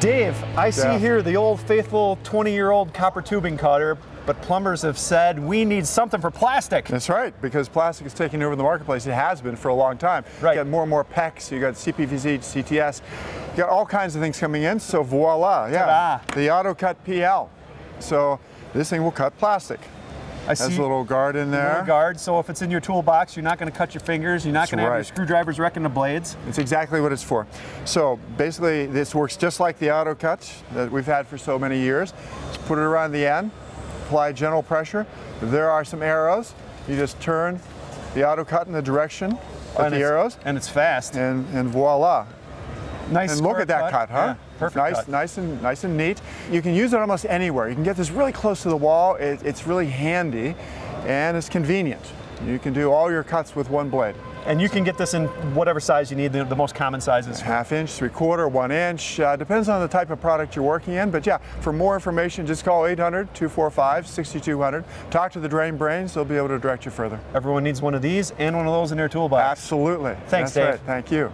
Dave, I see here the old faithful 20-year-old copper tubing cutter, but plumbers have said we need something for plastic. That's right, because plastic is taking over the marketplace. It has been for a long time. Right. You got more and more PEX, you got CPVC, CTS, you got all kinds of things coming in, so voila, yeah. The AutoCut PL. So this thing will cut plastic. I see. That's a little guard in there. Little guard, so if it's in your toolbox, you're not going to cut your fingers, you're not going to have your screwdrivers wrecking the blades. It's exactly what it's for. So basically, this works just like the AutoCut that we've had for so many years. Just put it around the end, apply gentle pressure. If there are some arrows, you just turn the AutoCut in the direction of the arrows. And it's fast. And voila. Nice and look at that cut, huh? Yeah, perfect. Nice and neat. You can use it almost anywhere. You can get this really close to the wall. It's really handy and it's convenient. You can do all your cuts with one blade. And you can get this in whatever size you need, the most common sizes. Half-inch, three-quarter, 1 inch. Depends on the type of product you're working in. But yeah, for more information, just call 800-245-6200. Talk to the Drain Brains. They'll be able to direct you further. Everyone needs one of these and one of those in their toolbox. Absolutely. Thanks, Dave. That's right. Thank you.